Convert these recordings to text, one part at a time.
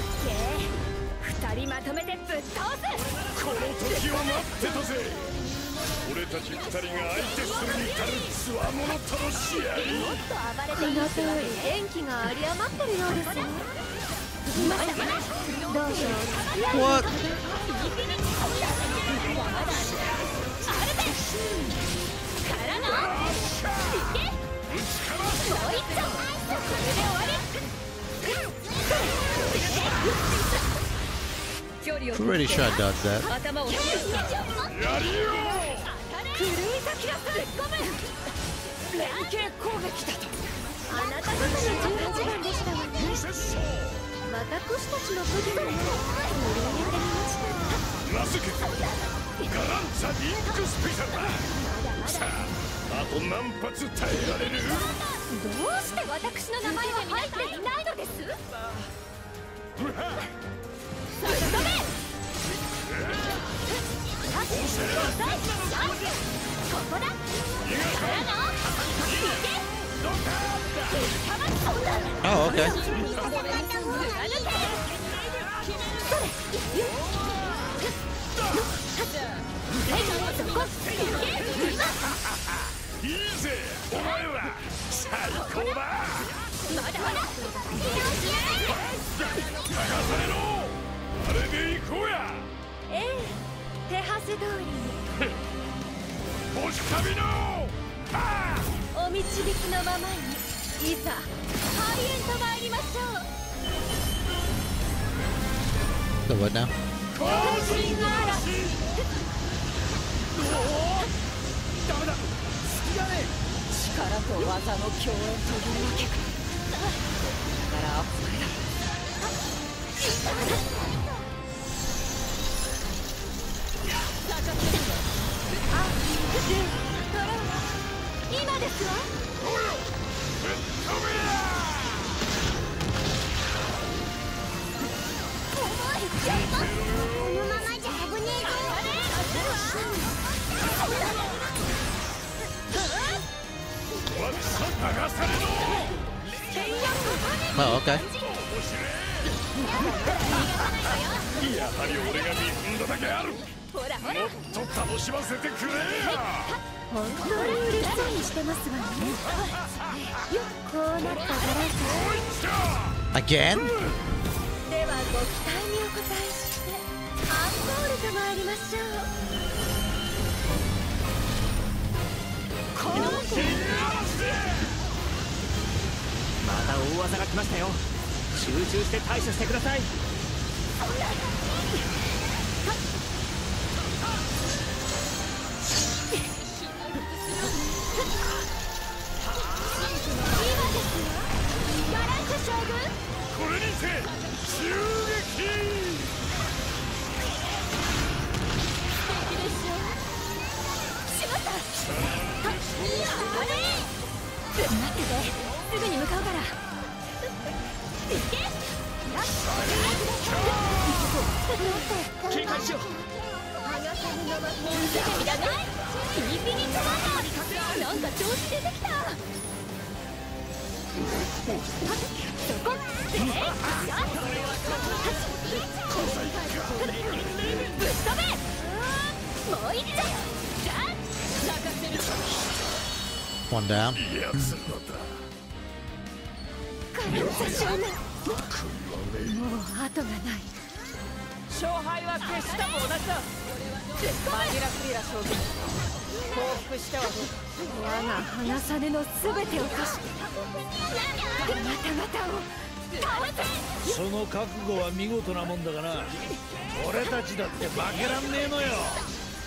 ッケー、2人まとめてぶっ倒す。この時を待ってたぜ。俺たち2人が相手するに足るつわものとの試合。もっと暴れていますよ。元気が有り余ってるようですね。まだまだどうしよう。怖っ。Pretty sure I dodged that. Oh, okay. So what now? Oh, okay. Again? One down.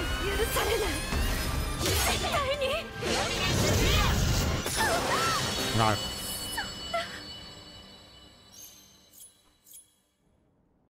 は許されない。絶対に。